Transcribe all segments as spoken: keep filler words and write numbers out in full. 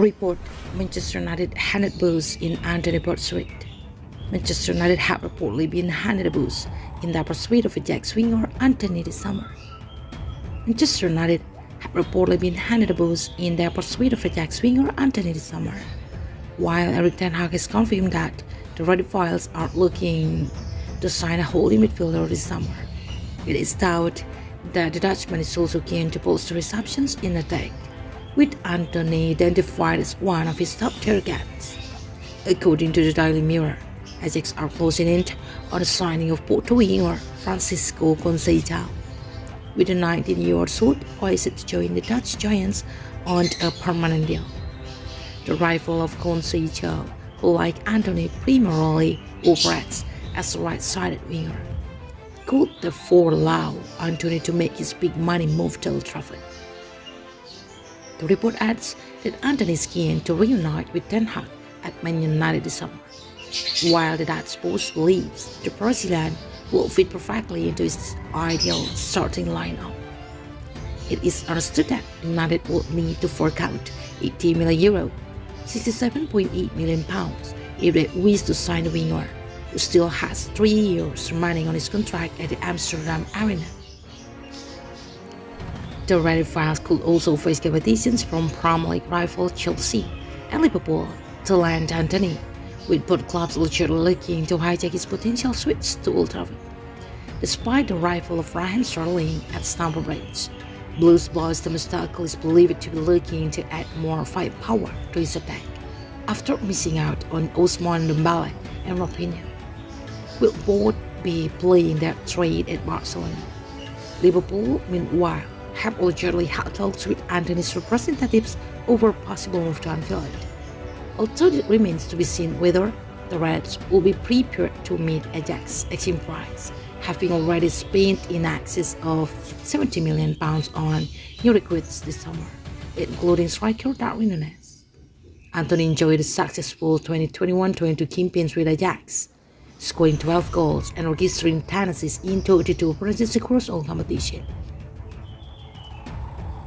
Report: Manchester United handed booze in Antony pursuit. Manchester United have reportedly been handed a booze in the pursuit of Ajax winger Antony this summer. Manchester United have reportedly been handed a booze in their pursuit of Ajax winger Antony this summer, while Erik ten Hag has confirmed that the Red Devils are looking to sign a holding midfielder this summer. It is thought that the Dutchman is also keen to bolster his options in attack, with Antony identified as one of his top targets. According to the Daily Mirror, Ajax are closing in on the signing of Porto winger Francisco Conceicao, with the nineteen-year-old suit poised to join the Dutch Giants on a permanent deal. The rival of Conceicao, who like Antony primarily operates as a right-sided winger, could therefore allow Antony to make his big money move to Old Trafford. The report adds that Antony is keen to reunite with Ten Hag at Man United this summer, while the Dutch post believes the Brazilian will fit perfectly into his ideal starting lineup. It is understood that United will need to fork out eighty million euro, sixty-seven point eight million pounds, if they wish to sign the winger, who still has three years remaining on his contract at the Amsterdam Arena. The Red Devils could also face competitions from Premier League rival Chelsea and Liverpool to land Antony, with both clubs allegedly looking to hijack his potential switch to Old Trafford. Despite the arrival of Raheem Sterling at Stamford Bridge, Blues boss Thomas Tuchel is believed to be looking to add more firepower to his attack, after missing out on Ousmane Dembele and Raphinha, will both be playing their trade at Barcelona. Liverpool, meanwhile, have allegedly had talks with Antony's representatives over possible move to Anfield, although it remains to be seen whether the Reds will be prepared to meet Ajax asking price, having already spent in excess of seventy million pounds on new recruits this summer, including striker Darwin Nunez. Antony enjoyed a successful twenty twenty-one twenty-two campaigns with Ajax, scoring twelve goals and registering ten assists in thirty-two appearances across all competition.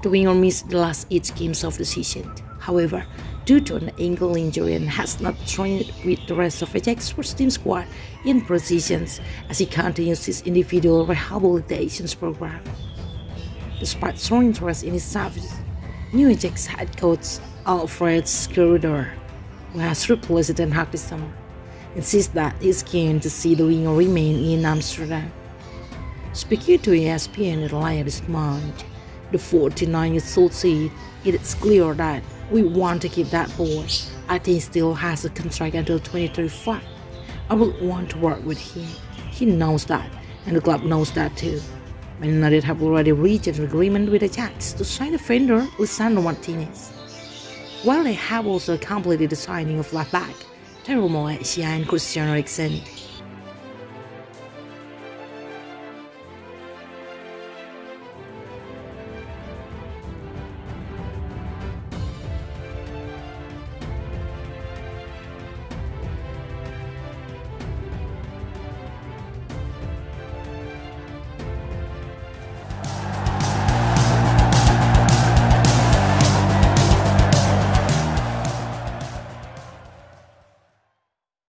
The winger missed the last eight games of the season, however, due to an ankle injury and has not trained with the rest of Ajax's first team squad in precisions as he continues his individual rehabilitation program. Despite strong interest in his service, new Ajax head coach Alfred Schreuder, who has replaced Ten Hag this summer, insists that he is keen to see the winger remain in Amsterdam. Speaking to E S P N earlier this month, the forty-nine-year-old said, "It is clear that we want to keep that boy. I think he still has a contract until twenty thirty-five. I will want to work with him. He knows that, and the club knows that too." Man United have already reached an agreement with Ajax to sign defender Lisandro Martinez, while they have also completed the signing of left back Teru Moesia and Christian Eriksen.